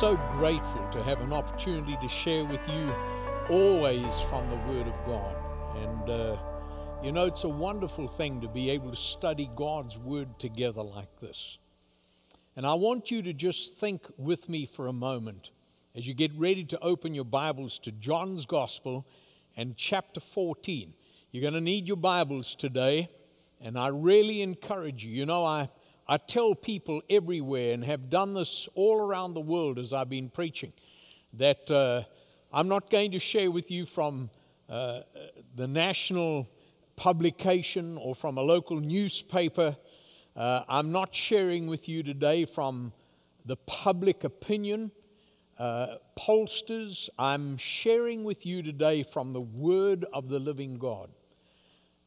so grateful to have an opportunity to share with you always from the Word of God. And you know, it's a wonderful thing to be able to study God's Word together like this. And I want you to just think with me for a moment as you get ready to open your Bibles to John's Gospel and chapter 14. You're going to need your Bibles today, and I really encourage you. You know, I tell people everywhere, and have done this all around the world as I've been preaching, that I'm not going to share with you from the national publication or from a local newspaper. I'm not sharing with you today from the public opinion, pollsters. I'm sharing with you today from the Word of the living God.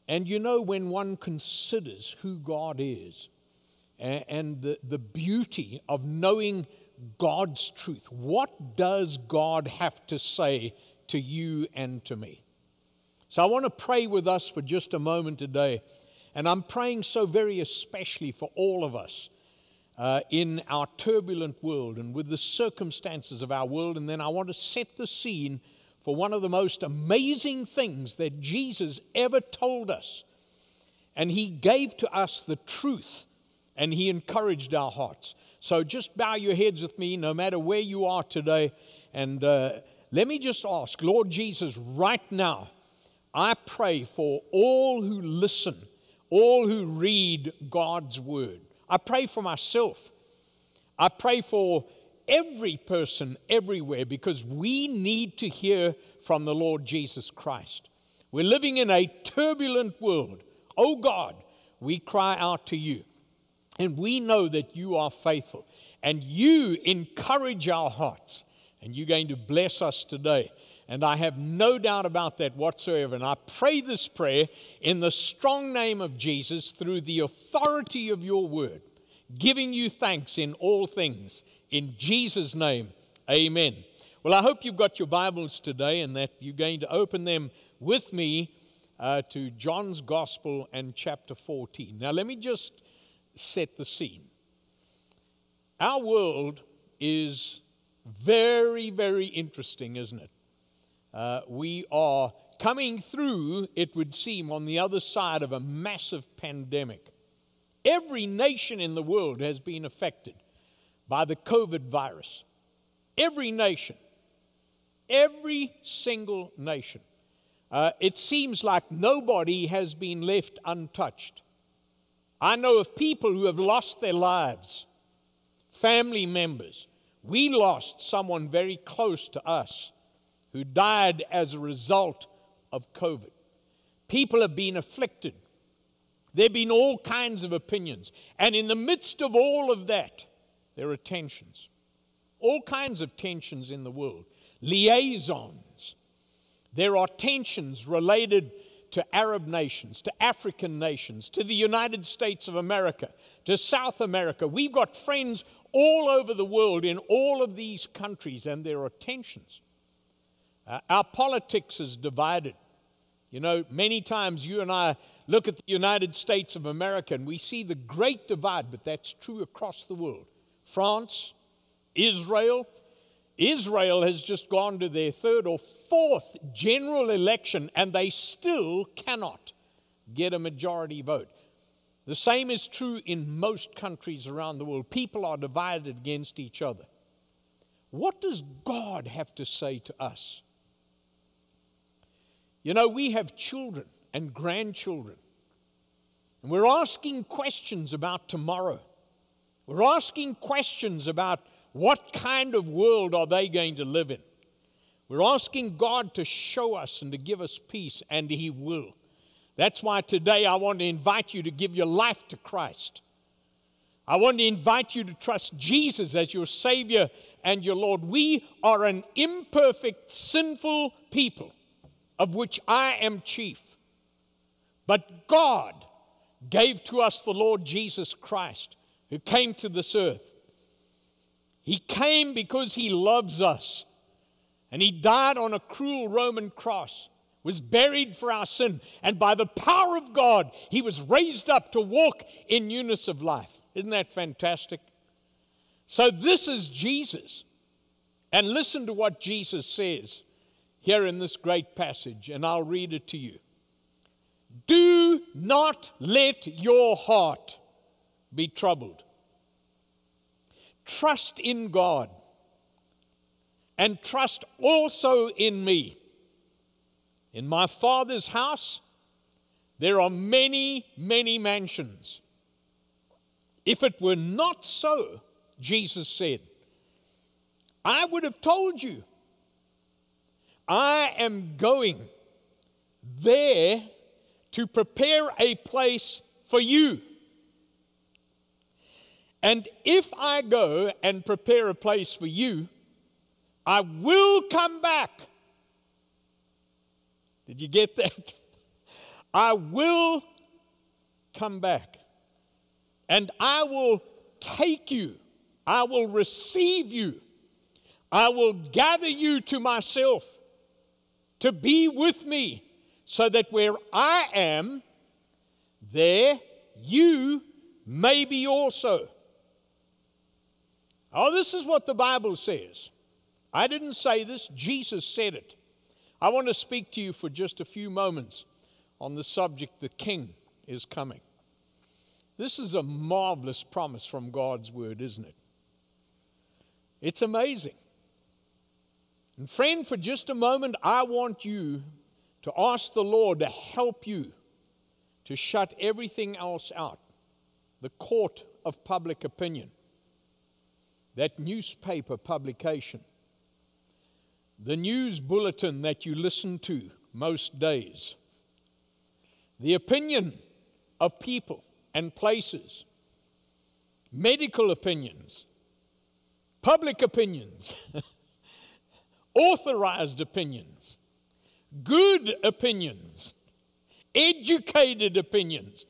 And you know, when one considers who God is, and the beauty of knowing God's truth. What does God have to say to you and to me? So I want to pray with us for just a moment today. And I'm praying so very especially for all of us in our turbulent world and with the circumstances of our world. And then I want to set the scene for one of the most amazing things that Jesus ever told us. And he gave to us the truth. And he encouraged our hearts. So just bow your heads with me, no matter where you are today. And let me just ask, Lord Jesus, right now, I pray for all who listen, all who read God's Word. I pray for myself. I pray for every person everywhere, because we need to hear from the Lord Jesus Christ. We're living in a turbulent world. Oh God, we cry out to you. And we know that you are faithful, and you encourage our hearts, and you're going to bless us today. And I have no doubt about that whatsoever. And I pray this prayer in the strong name of Jesus, through the authority of your Word, giving you thanks in all things. In Jesus' name, amen. Well, I hope you've got your Bibles today and that you're going to open them with me to John's Gospel and chapter 14. Now, let me just set the scene. Our world is very, very interesting, isn't it? We are coming through, it would seem, on the other side of a massive pandemic. Every nation in the world has been affected by the COVID virus. Every nation. Every single nation. It seems like nobody has been left untouched. I know of people who have lost their lives, family members. We lost someone very close to us who died as a result of COVID. People have been afflicted. There have been all kinds of opinions. And in the midst of all of that, there are tensions. All kinds of tensions in the world. Liaisons. There are tensions related to Arab nations, to African nations, to the United States of America, to South America. We've got friends all over the world in all of these countries, and there are tensions. Our politics is divided. You know, many times you and I look at the United States of America and we see the great divide, but that's true across the world. France, Israel. Israel has just gone to their third or fourth general election, and they still cannot get a majority vote. The same is true in most countries around the world. People are divided against each other. What does God have to say to us? You know, we have children and grandchildren, and we're asking questions about tomorrow. We're asking questions about what kind of world are they going to live in? We're asking God to show us and to give us peace, and he will. That's why today I want to invite you to give your life to Christ. I want to invite you to trust Jesus as your Savior and your Lord. We are an imperfect, sinful people, of which I am chief. But God gave to us the Lord Jesus Christ, who came to this earth. He came because he loves us. And he died on a cruel Roman cross, was buried for our sin. And by the power of God, he was raised up to walk in newness of life. Isn't that fantastic? So this is Jesus. And listen to what Jesus says here in this great passage, and I'll read it to you. Do not let your heart be troubled. Trust in God, and trust also in me. In my Father's house there are many, many mansions. If it were not so, Jesus said, I would have told you. I am going there to prepare a place for you. And if I go and prepare a place for you, I will come back. Did you get that? I will come back. And I will take you. I will receive you. I will gather you to myself, to be with me, so that where I am, there you may be also. Oh, this is what the Bible says. I didn't say this, Jesus said it. I want to speak to you for just a few moments on the subject, the King is coming. This is a marvelous promise from God's Word, isn't it? It's amazing. And friend, for just a moment, I want you to ask the Lord to help you to shut everything else out. The court of public opinion, that newspaper publication, the news bulletin that you listen to most days, the opinion of people and places, medical opinions, public opinions, authorized opinions, good opinions, educated opinions.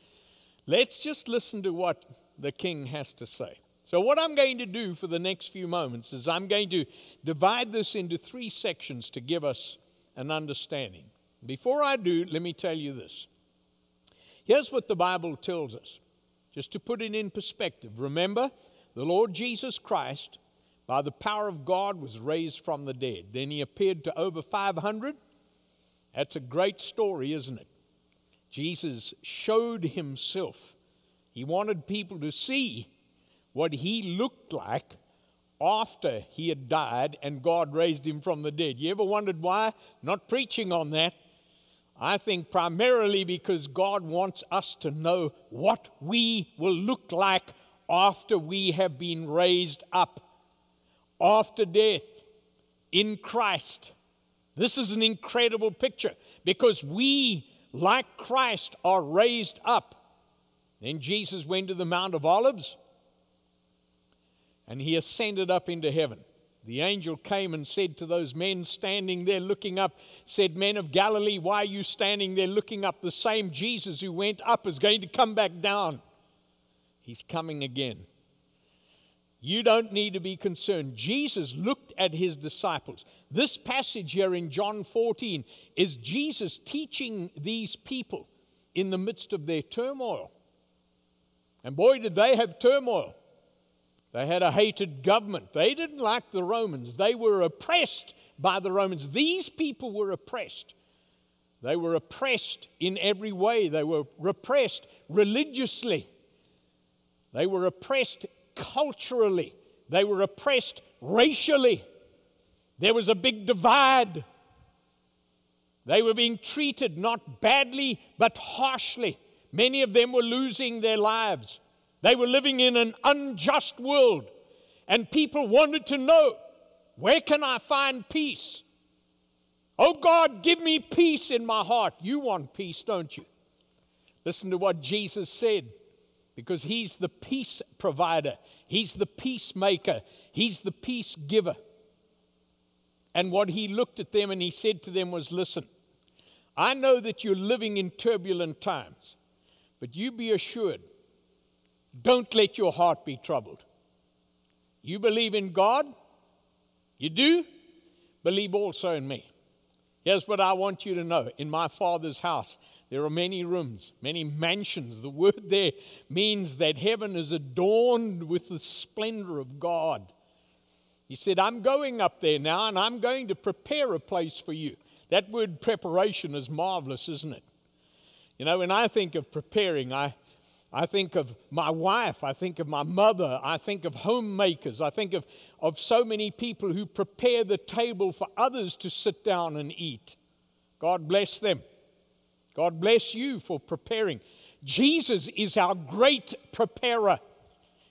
Let's just listen to what the King has to say. So what I'm going to do for the next few moments is I'm going to divide this into three sections to give us an understanding. Before I do, let me tell you this. Here's what the Bible tells us, just to put it in perspective. Remember, the Lord Jesus Christ, by the power of God, was raised from the dead. Then he appeared to over 500. That's a great story, isn't it? Jesus showed himself. He wanted people to see what he looked like after he had died and God raised him from the dead. You ever wondered why? Not preaching on that. I think primarily because God wants us to know what we will look like after we have been raised up. After death, in Christ. This is an incredible picture because we, like Christ, are raised up. Then Jesus went to the Mount of Olives and he ascended up into heaven. The angel came and said to those men standing there looking up, said, Men of Galilee, why are you standing there looking up? The same Jesus who went up is going to come back down. He's coming again. You don't need to be concerned. Jesus looked at his disciples. This passage here in John 14 is Jesus teaching these people in the midst of their turmoil. And boy, did they have turmoil. They had a hated government. They didn't like the Romans. They were oppressed by the Romans. These people were oppressed. They were oppressed in every way. They were repressed religiously. They were oppressed culturally. They were oppressed racially. There was a big divide. They were being treated not badly but harshly. Many of them were losing their lives. They were living in an unjust world, and people wanted to know, where can I find peace? Oh God, give me peace in my heart. You want peace, don't you? Listen to what Jesus said. Because he's the peace provider. He's the peacemaker. He's the peace giver. And what he looked at them and he said to them was, Listen, I know that you're living in turbulent times, but you be assured, don't let your heart be troubled. You believe in God? You do? Believe also in me. Here's what I want you to know. In my Father's house, there are many rooms, many mansions. The word there means that heaven is adorned with the splendor of God. He said, I'm going up there now, and I'm going to prepare a place for you. That word preparation is marvelous, isn't it? You know, when I think of preparing, I think of my wife, I think of my mother, I think of homemakers, I think of so many people who prepare the table for others to sit down and eat. God bless them. God bless you for preparing. Jesus is our great preparer.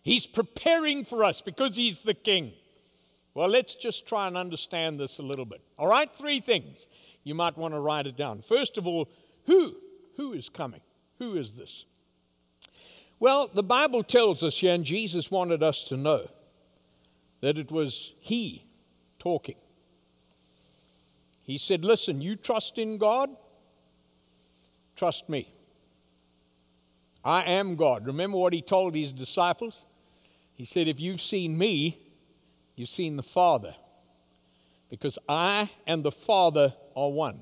He's preparing for us because he's the King. Well, let's just try and understand this a little bit. All right, three things. You might want to write it down. First of all, who? Who is coming? Who is this? Well, the Bible tells us here, and Jesus wanted us to know, that it was he talking. He said, listen, you trust in God? Trust me. I am God. Remember what he told his disciples? He said, if you've seen me, you've seen the Father, because I and the Father are one.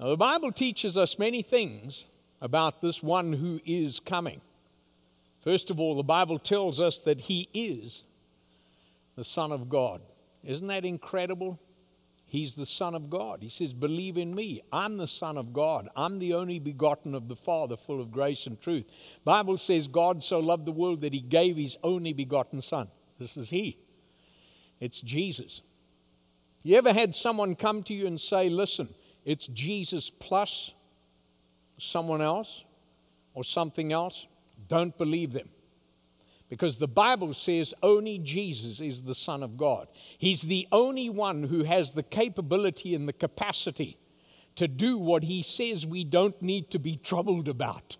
Now, the Bible teaches us many things about this one who is coming. First of all, the Bible tells us that he is the Son of God. Isn't that incredible? He's the Son of God. He says, believe in me. I'm the Son of God. I'm the only begotten of the Father, full of grace and truth. The Bible says God so loved the world that he gave his only begotten Son. This is he. It's Jesus. You ever had someone come to you and say, listen, it's Jesus plus someone else or something else? Don't believe them. Because the Bible says only Jesus is the Son of God. He's the only one who has the capability and the capacity to do what he says we don't need to be troubled about.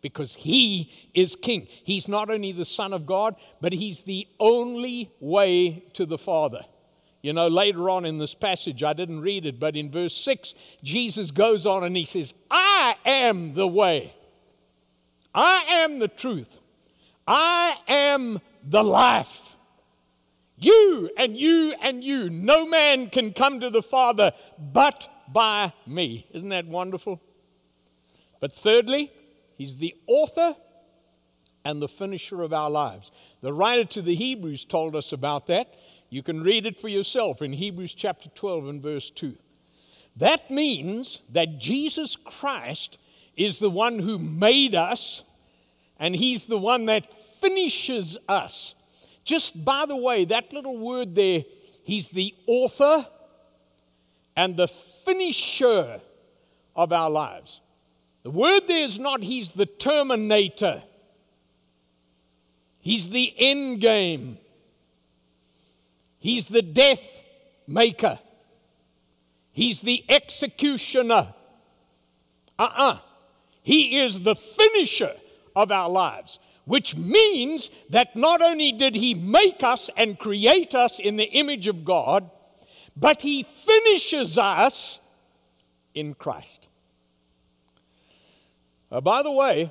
Because he is King. He's not only the Son of God, but he's the only way to the Father. You know, later on in this passage, I didn't read it, but in verse 6, Jesus goes on and he says, I am the way. I am the truth. I am the life. You and you and you. No man can come to the Father but by me. Isn't that wonderful? But thirdly, he's the author and the finisher of our lives. The writer to the Hebrews told us about that. You can read it for yourself in Hebrews chapter 12 and verse 2. That means that Jesus Christ is the one who made us, and he's the one that finishes us. Just by the way, that little word there, he's the author and the finisher of our lives. The word there is not he's the terminator. He's the end game. He's the death maker. He's the executioner. He is the finisher of our lives, which means that not only did he make us and create us in the image of God, but he finishes us in Christ. By the way,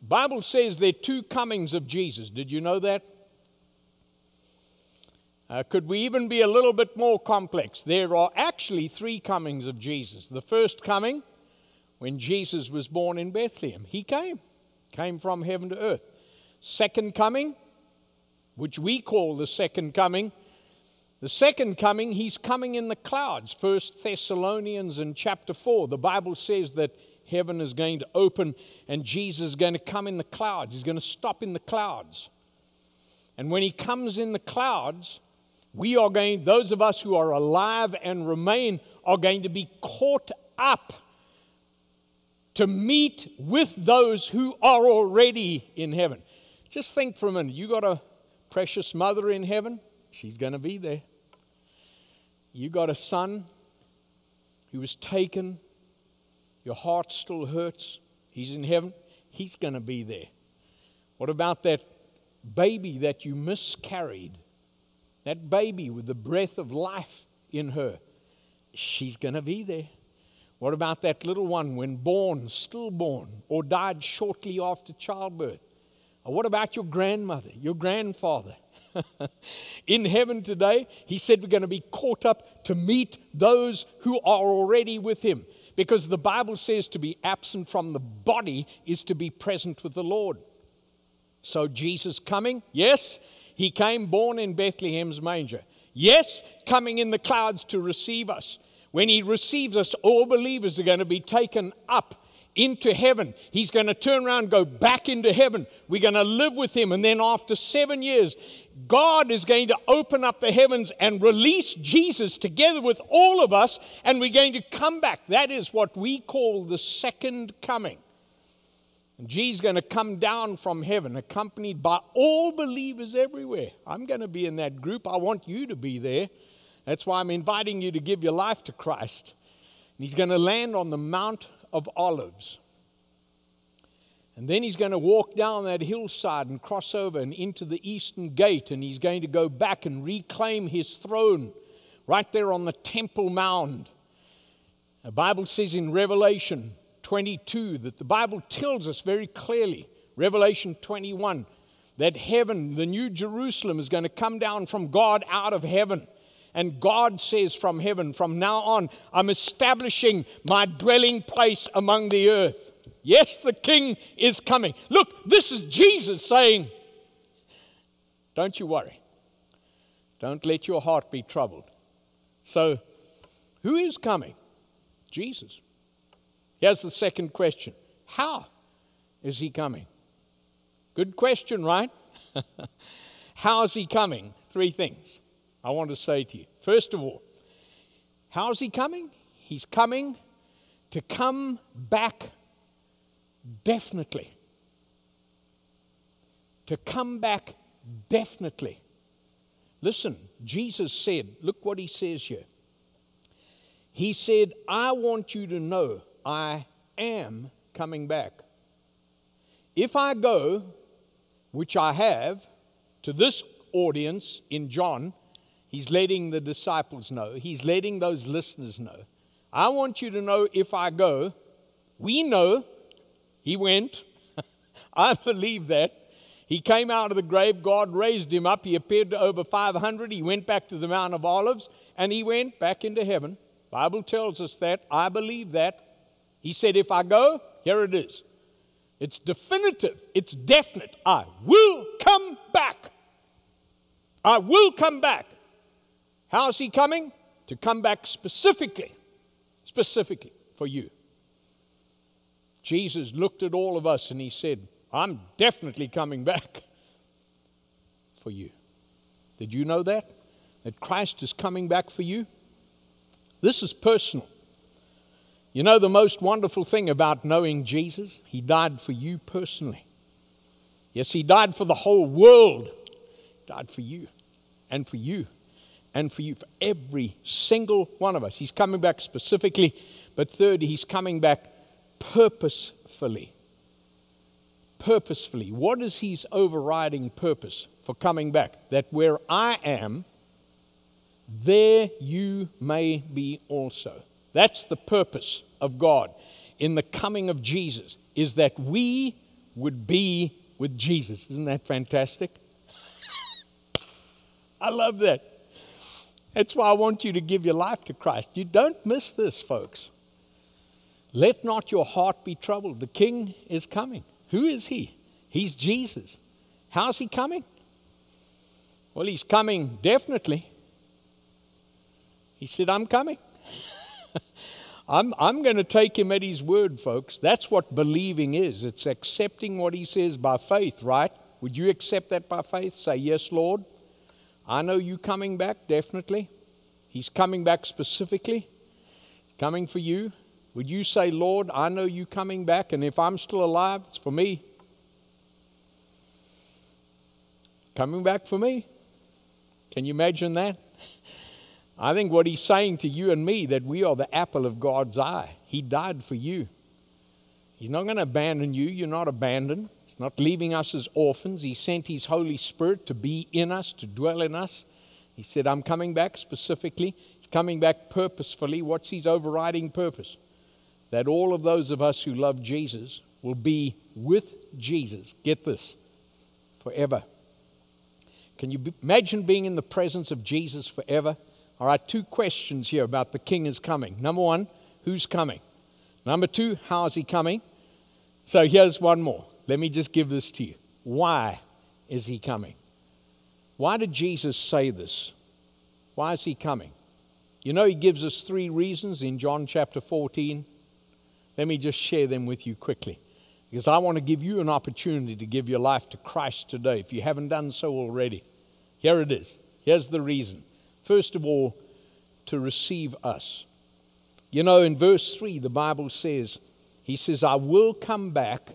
the Bible says there are two comings of Jesus. Did you know that? Could we even be a little bit more complex? There are actually three comings of Jesus. The first coming, when Jesus was born in Bethlehem, he came from heaven to earth. Second coming, which we call the second coming. The second coming, he's coming in the clouds. 1 Thessalonians in chapter 4, the Bible says that heaven is going to open and Jesus is going to come in the clouds. He's going to stop in the clouds. And when he comes in the clouds, we are going, those of us who are alive and remain, are going to be caught up to meet with those who are already in heaven. Just think for a minute. You got a precious mother in heaven. She's going to be there. You got a son who was taken. Your heart still hurts. He's in heaven. He's going to be there. What about that baby that you miscarried? That baby with the breath of life in her. She's going to be there. What about that little one when born, stillborn, or died shortly after childbirth? Or what about your grandmother, your grandfather? In heaven today, he said we're going to be caught up to meet those who are already with him. Because the Bible says to be absent from the body is to be present with the Lord. So Jesus coming, yes, he came born in Bethlehem's manger. Yes, coming in the clouds to receive us. When he receives us, all believers are going to be taken up into heaven. He's going to turn around and go back into heaven. We're going to live with him. And then after 7 years, God is going to open up the heavens and release Jesus together with all of us, and we're going to come back. That is what we call the second coming. And Jesus is going to come down from heaven accompanied by all believers everywhere. I'm going to be in that group. I want you to be there. That's why I'm inviting you to give your life to Christ. And he's going to land on the Mount of Olives. And then he's going to walk down that hillside and cross over and into the eastern gate, and he's going to go back and reclaim his throne right there on the Temple Mount. The Bible says in Revelation 22 that the Bible tells us very clearly, Revelation 21, that heaven, the new Jerusalem, is going to come down from God out of heaven. And God says from heaven, from now on, I'm establishing my dwelling place among the earth. Yes, the King is coming. Look, this is Jesus saying, don't you worry. Don't let your heart be troubled. So, who is coming? Jesus. Here's the second question. How is he coming? Good question, right? How is he coming? Three things I want to say to you. First of all, how is he coming? He's coming to come back definitely. To come back definitely. Listen, Jesus said, look what he says here. He said, I want you to know I am coming back. If I go, which I have, to this audience in John, he's letting the disciples know. He's letting those listeners know. I want you to know if I go, we know he went. I believe that. He came out of the grave. God raised him up. He appeared to over 500. He went back to the Mount of Olives, and he went back into heaven. The Bible tells us that. I believe that. He said, if I go, here it is. It's definitive. It's definite. I will come back. I will come back. How is he coming? To come back specifically for you. Jesus looked at all of us and he said, I'm definitely coming back for you. Did you know that? That Christ is coming back for you? This is personal. You know the most wonderful thing about knowing Jesus? He died for you personally. Yes, he died for the whole world. He died for you and for you. And for you, for every single one of us. He's coming back specifically, but third, he's coming back purposefully. Purposefully. What is his overriding purpose for coming back? That where I am, there you may be also. That's the purpose of God in the coming of Jesus, is that we would be with Jesus. Isn't that fantastic? I love that. That's why I want you to give your life to Christ. You don't miss this, folks. Let not your heart be troubled. The King is coming. Who is he? He's Jesus. How is he coming? Well, he's coming definitely. He said, I'm coming. I'm going to take him at his word, folks. That's what believing is. It's accepting what he says by faith, right? Would you accept that by faith? Say, yes, Lord. I know you coming back, definitely. He's coming back specifically, coming for you. Would you say, Lord, I know you coming back, and if I'm still alive, it's for me. Coming back for me. Can you imagine that? I think what he's saying to you and me, that we are the apple of God's eye. He died for you. He's not going to abandon you. You're not abandoned. Not leaving us as orphans. He sent his Holy Spirit to be in us, to dwell in us. He said, I'm coming back specifically. He's coming back purposefully. What's his overriding purpose? That all of those of us who love Jesus will be with Jesus. Get this. Forever. Can you imagine being in the presence of Jesus forever? All right, two questions here about the King is coming. Number one, who's coming? Number two, how is he coming? So here's one more. Let me just give this to you. Why is he coming? Why did Jesus say this? Why is he coming? You know, he gives us three reasons in John chapter 14. Let me just share them with you quickly, because I want to give you an opportunity to give your life to Christ today if you haven't done so already. Here it is. Here's the reason. First of all, to receive us. You know, in verse 3, the Bible says, he says, I will come back.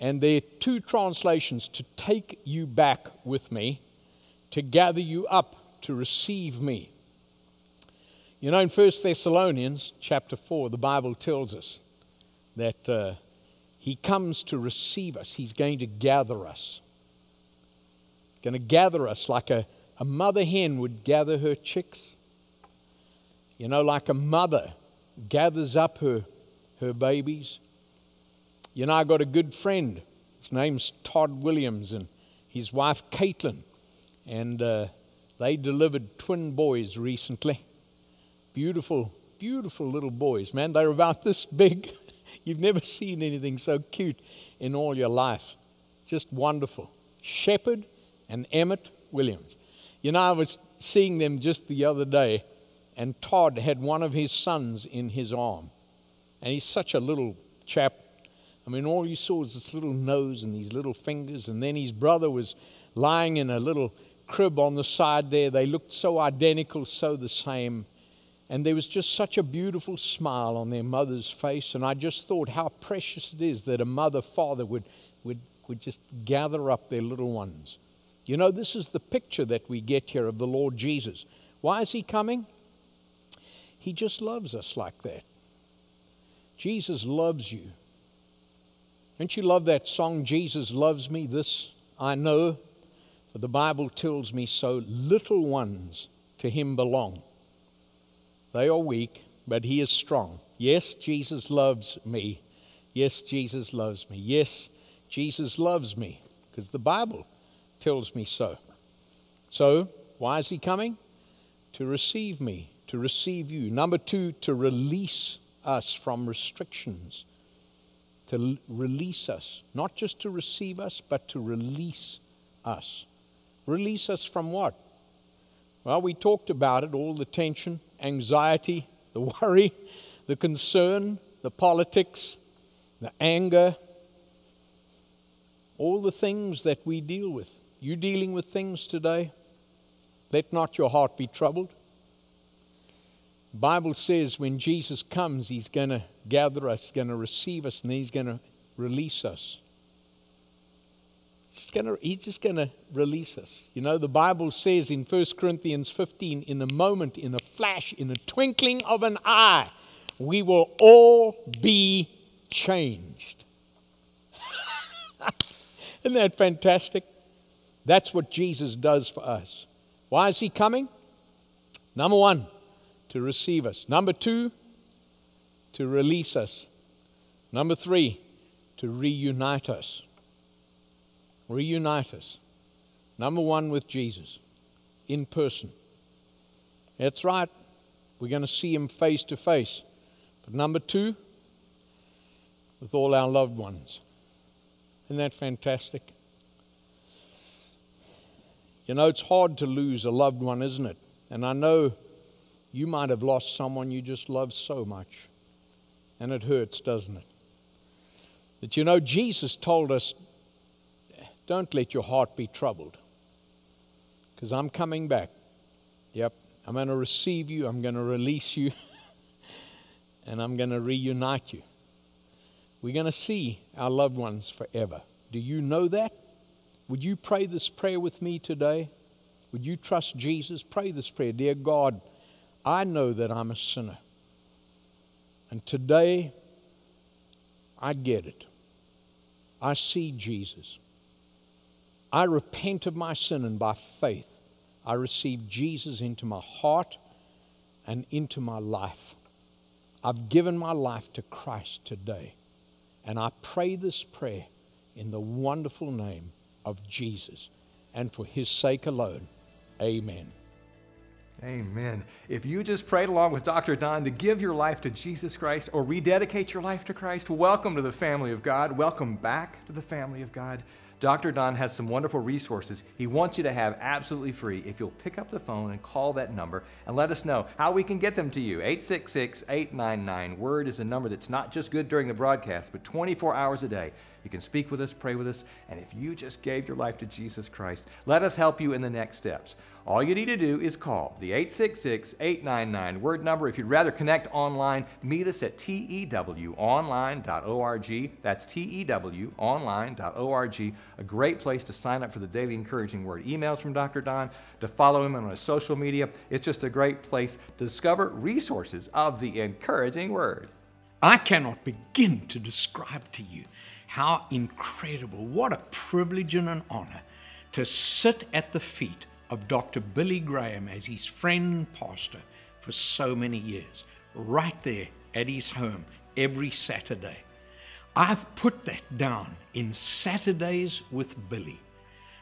And there are two translations, to take you back with me, to gather you up, to receive me. You know, in 1 Thessalonians chapter 4, the Bible tells us that he comes to receive us. He's going to gather us. He's going to gather us like a mother hen would gather her chicks. You know, like a mother gathers up her babies. You know, I got a good friend. His name's Todd Williams and his wife Caitlin. And they delivered twin boys recently. Beautiful, beautiful little boys. Man, they're about this big. You've never seen anything so cute in all your life. Just wonderful. Shepherd and Emmett Williams. You know, I was seeing them just the other day, and Todd had one of his sons in his arm. And he's such a little chap. I mean, all you saw was this little nose and these little fingers. And then his brother was lying in a little crib on the side there. They looked so identical, so the same. And there was just such a beautiful smile on their mother's face. And I just thought how precious it is that a mother, father would just gather up their little ones. You know, this is the picture that we get here of the Lord Jesus. Why is he coming? He just loves us like that. Jesus loves you. Don't you love that song, Jesus loves me, this I know, for the Bible tells me so, little ones to him belong. They are weak, but he is strong. Yes, Jesus loves me. Yes, Jesus loves me. Yes, Jesus loves me, because the Bible tells me so. So, why is he coming? To receive me, to receive you. Number two, to release us from restrictions. To release us, not just to receive us, but to release us. Release us from what? Well, we talked about it, all the tension, anxiety, the worry, the concern, the politics, the anger, all the things that we deal with. You dealing with things today? Let not your heart be troubled. The Bible says when Jesus comes, he's going to gather us, going to receive us, and then he's going to release us. He's just going to release us. You know, the Bible says in 1 Corinthians 15, in a moment, in a flash, in a twinkling of an eye, we will all be changed. Isn't that fantastic? That's what Jesus does for us. Why is he coming? Number one, to receive us. Number two, to release us. Number three, to reunite us. Reunite us. Number one, with Jesus, in person. That's right. We're going to see him face to face. But number two, with all our loved ones. Isn't that fantastic? You know, it's hard to lose a loved one, isn't it? And I know you might have lost someone you just love so much. And it hurts, doesn't it? But you know, Jesus told us, don't let your heart be troubled, because I'm coming back. Yep, I'm going to receive you, I'm going to release you, and I'm going to reunite you. We're going to see our loved ones forever. Do you know that? Would you pray this prayer with me today? Would you trust Jesus? Pray this prayer. Dear God, I know that I'm a sinner. And today, I get it. I see Jesus. I repent of my sin, and by faith, I receive Jesus into my heart and into my life. I've given my life to Christ today. And I pray this prayer in the wonderful name of Jesus, and for his sake alone. Amen. Amen. If you just prayed along with Dr. Don to give your life to Jesus Christ or rededicate your life to Christ, welcome to the family of God. Welcome back to the family of God. Dr. Don has some wonderful resources he wants you to have absolutely free if you'll pick up the phone and call that number and let us know how we can get them to you. 866-899-WORD is a number that's not just good during the broadcast, but 24 hours a day. You can speak with us, pray with us, and if you just gave your life to Jesus Christ, let us help you in the next steps. All you need to do is call the 866-899-WORD number. If you'd rather connect online, meet us at tewonline.org. That's tewonline.org, a great place to sign up for the daily Encouraging Word emails from Dr. Don, to follow him on his social media. It's just a great place to discover resources of the Encouraging Word. I cannot begin to describe to you how incredible, what a privilege and an honor to sit at the feet of Dr. Billy Graham as his friend and pastor for so many years, right there at his home every Saturday. I've put that down in Saturdays with Billy.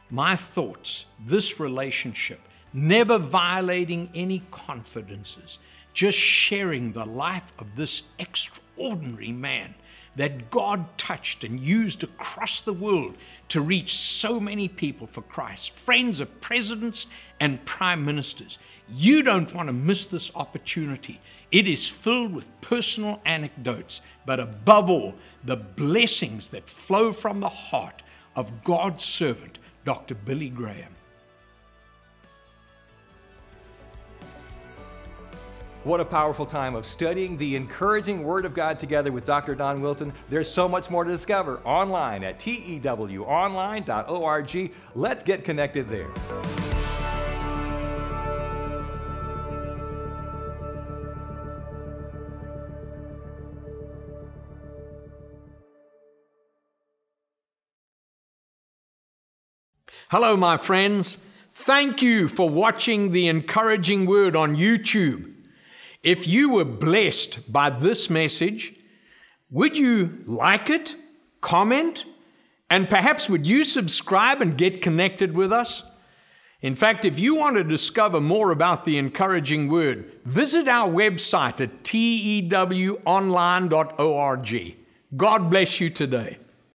My thoughts, this relationship, never violating any confidences, just sharing the life of this extraordinary man that God touched and used across the world to reach so many people for Christ, friends of presidents and prime ministers. You don't want to miss this opportunity. It is filled with personal anecdotes, but above all, the blessings that flow from the heart of God's servant, Dr. Billy Graham. What a powerful time of studying the Encouraging Word of God together with Dr. Don Wilton. There's so much more to discover online at tewonline.org. Let's get connected there. Hello, my friends. Thank you for watching the Encouraging Word on YouTube. If you were blessed by this message, would you like it, comment, and perhaps would you subscribe and get connected with us? In fact, if you want to discover more about the Encouraging Word, visit our website at tewonline.org. God bless you today.